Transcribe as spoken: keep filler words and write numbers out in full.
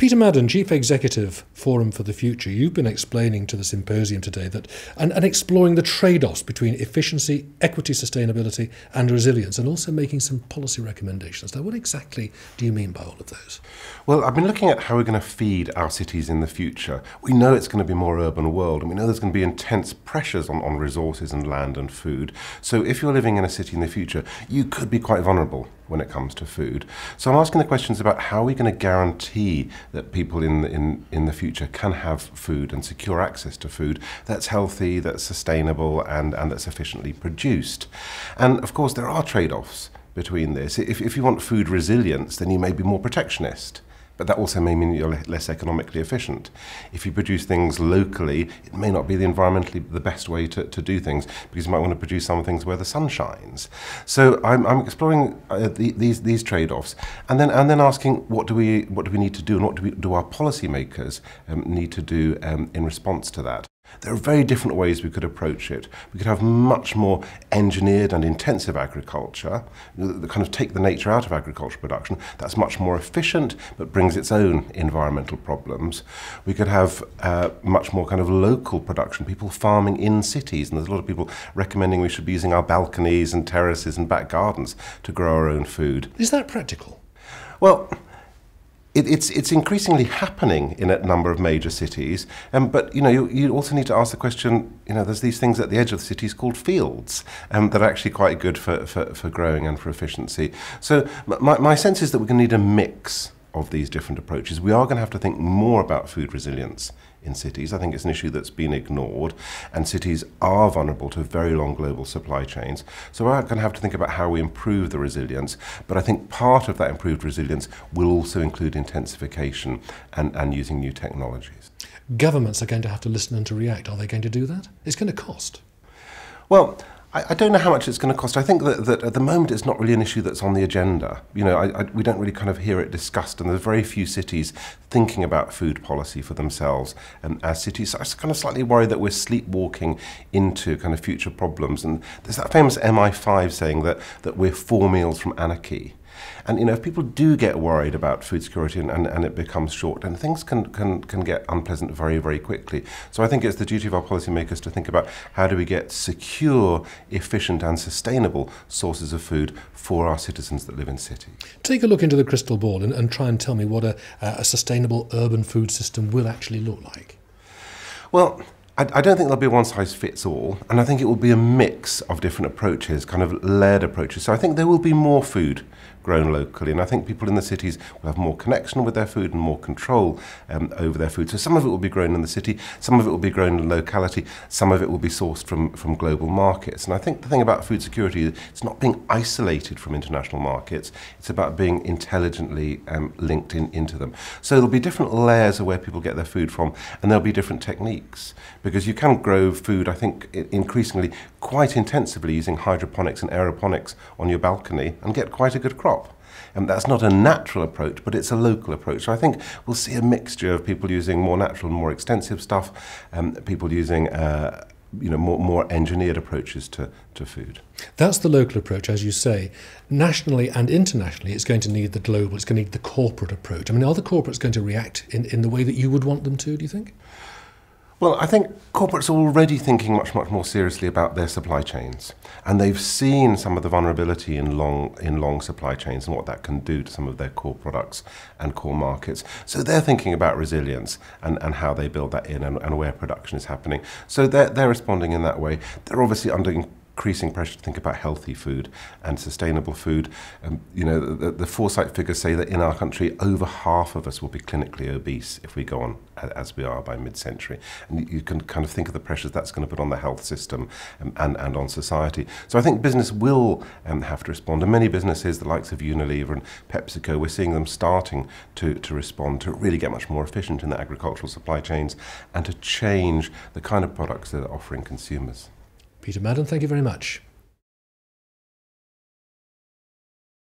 Peter Madden, Chief Executive, Forum for the Future, you've been explaining to the symposium today that and, and exploring the trade-offs between efficiency, equity, sustainability and resilience, and also making some policy recommendations. Now, what exactly do you mean by all of those? Well, I've been looking at how we're going to feed our cities in the future. We know it's going to be a more urban world, and we know there's going to be intense pressures on, on resources and land and food. So if you're living in a city in the future, you could be quite vulnerable when it comes to food. So I'm asking the questions about how are we going to guarantee that people in the, in, in the future can have food and secure access to food that's healthy, that's sustainable, and, and that's efficiently produced. And of course there are trade-offs between this. If, if you want food resilience, then you may be more protectionist, but that also may mean you're less economically efficient. If you produce things locally, it may not be the environmentally the best way to, to do things, because you might want to produce some things where the sun shines. So I'm, I'm exploring uh, the, these these trade-offs, and then and then asking what do we what do we need to do, and what do we do our policymakers um, need to do um, in response to that. There are very different ways we could approach it. We could have much more engineered and intensive agriculture, that kind of take the nature out of agriculture production. That's much more efficient, but brings its own environmental problems. We could have uh, much more kind of local production, people farming in cities, and there's a lot of people recommending we should be using our balconies and terraces and back gardens to grow our own food. Is that practical? Well, It, it's, it's increasingly happening in a number of major cities, um, but you know, you, you also need to ask the question, you know, there's these things at the edge of the cities called fields um, that are actually quite good for, for, for growing and for efficiency. So my, my sense is that we're going to need a mix of these different approaches. We are going to have to think more about food resilience in cities. I think it's an issue that's been ignored, and cities are vulnerable to very long global supply chains. So we're going to have to think about how we improve the resilience, but I think part of that improved resilience will also include intensification and, and using new technologies. Governments are going to have to listen and to react. Are they going to do that? It's going to cost. Well, I don't know how much it's going to cost. I think that, that at the moment it's not really an issue that's on the agenda. You know, I, I, we don't really kind of hear it discussed, and there's very few cities thinking about food policy for themselves um, as cities. So I'm kind of slightly worried that we're sleepwalking into kind of future problems. And there's that famous M I five saying that, that we're four meals from anarchy. And you know, if people do get worried about food security and, and, and it becomes short, then things can, can, can get unpleasant very, very quickly. So I think it's the duty of our policymakers to think about how do we get secure, efficient and sustainable sources of food for our citizens that live in cities. Take a look into the crystal ball and, and try and tell me what a, a sustainable urban food system will actually look like. Well, I don't think there'll be one size fits all, and I think it will be a mix of different approaches, kind of layered approaches. So I think there will be more food grown locally, and I think people in the cities will have more connection with their food and more control um, over their food. So some of it will be grown in the city, some of it will be grown in locality, some of it will be sourced from, from global markets. And I think the thing about food security is it's not being isolated from international markets, it's about being intelligently um, linked in, into them. So there'll be different layers of where people get their food from, and there'll be different techniques. Because you can grow food, I think, increasingly quite intensively using hydroponics and aeroponics on your balcony and get quite a good crop. And that's not a natural approach, but it's a local approach. So I think we'll see a mixture of people using more natural, more extensive stuff, um, people using uh, you know, more, more engineered approaches to, to food. That's the local approach, as you say. Nationally and internationally, it's going to need the global, it's going to need the corporate approach. I mean, are the corporates going to react in, in the way that you would want them to, do you think? Well, I think corporates are already thinking much, much more seriously about their supply chains, and they've seen some of the vulnerability in long, in long supply chains and what that can do to some of their core products and core markets. So they're thinking about resilience and, and how they build that in and, and where production is happening. So they're, they're responding in that way. They're obviously under increasing pressure to think about healthy food and sustainable food. Um, you know, the, the Foresight figures say that in our country, over half of us will be clinically obese if we go on as we are by mid-century. And you can kind of think of the pressures that's going to put on the health system um, and, and on society. So I think business will um, have to respond. And many businesses, the likes of Unilever and PepsiCo, we're seeing them starting to, to respond, to really get much more efficient in their agricultural supply chains and to change the kind of products they're offering consumers. Peter Madden, thank you very much.